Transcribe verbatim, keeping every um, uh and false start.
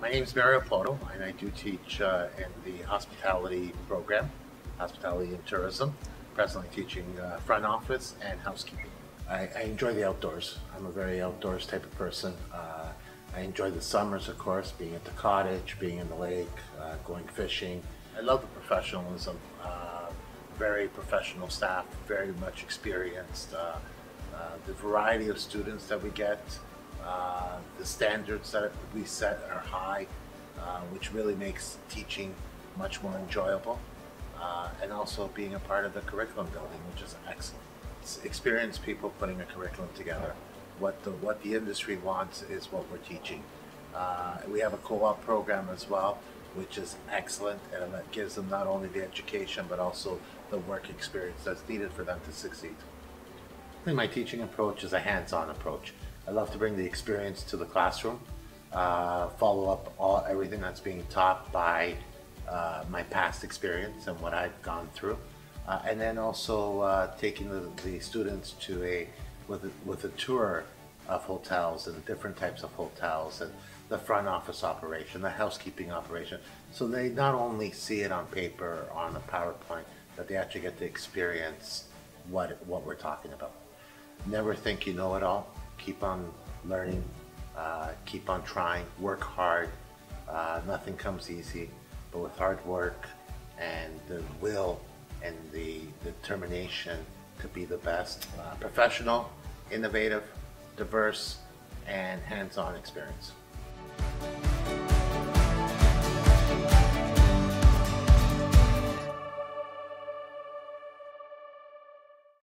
my name is Mario Poto, and I do teach uh, in the hospitality program, hospitality and tourism, presently teaching uh, front office and housekeeping. I, I enjoy the outdoors. I'm a very outdoors type of person. Uh, I enjoy the summers, of course, being at the cottage, being in the lake, uh, going fishing. I love the professionalism, uh, very professional staff, very much experienced. Uh, uh, the variety of students that we get, uh, the standards that we set are high, uh, which really makes teaching much more enjoyable. Uh, and also being a part of the curriculum building, which is excellent. It's experienced people putting a curriculum together. What the, what the industry wants is what we're teaching. Uh, we have a co-op program as well, which is excellent, and it gives them not only the education, but also the work experience that's needed for them to succeed. I think my teaching approach is a hands-on approach. I love to bring the experience to the classroom, uh, follow up all everything that's being taught by uh, my past experience and what I've gone through, uh, and then also uh, taking the, the students to a With a, with a tour of hotels and different types of hotels and the front office operation, the housekeeping operation. So they not only see it on paper or on a PowerPoint, but they actually get to experience what, what we're talking about. Never think you know it all. Keep on learning, uh, keep on trying, work hard. Uh, nothing comes easy, but with hard work and the will and the determination to be the best, uh, professional, innovative, diverse, and hands-on experience.